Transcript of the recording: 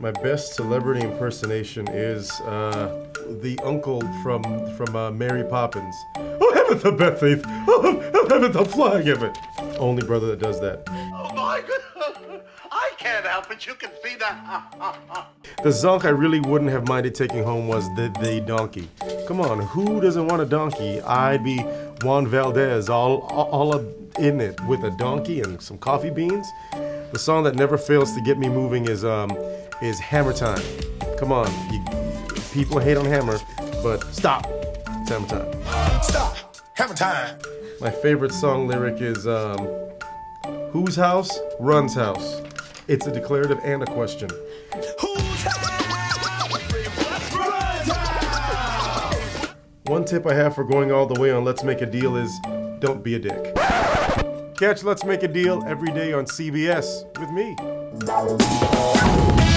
My best celebrity impersonation is the uncle from Mary Poppins. Oh, heaven the Bethlehem! Oh, heaven the flying heaven! Only brother that does that. Oh my God! I can't help it. You can see that. The zonk I really wouldn't have minded taking home was the donkey. Come on, who doesn't want a donkey? I'd be Juan Valdez, all up in it with a donkey and some coffee beans. The song that never fails to get me moving is Hammer Time. Come on, people hate on Hammer, but stop. It's Hammer Time. Stop. Hammer Time. My favorite song lyric is, whose house runs house? It's a declarative and a question. Whose house runs house? One tip I have for going all the way on Let's Make a Deal is, don't be a dick. Catch Let's Make a Deal every day on CBS with me.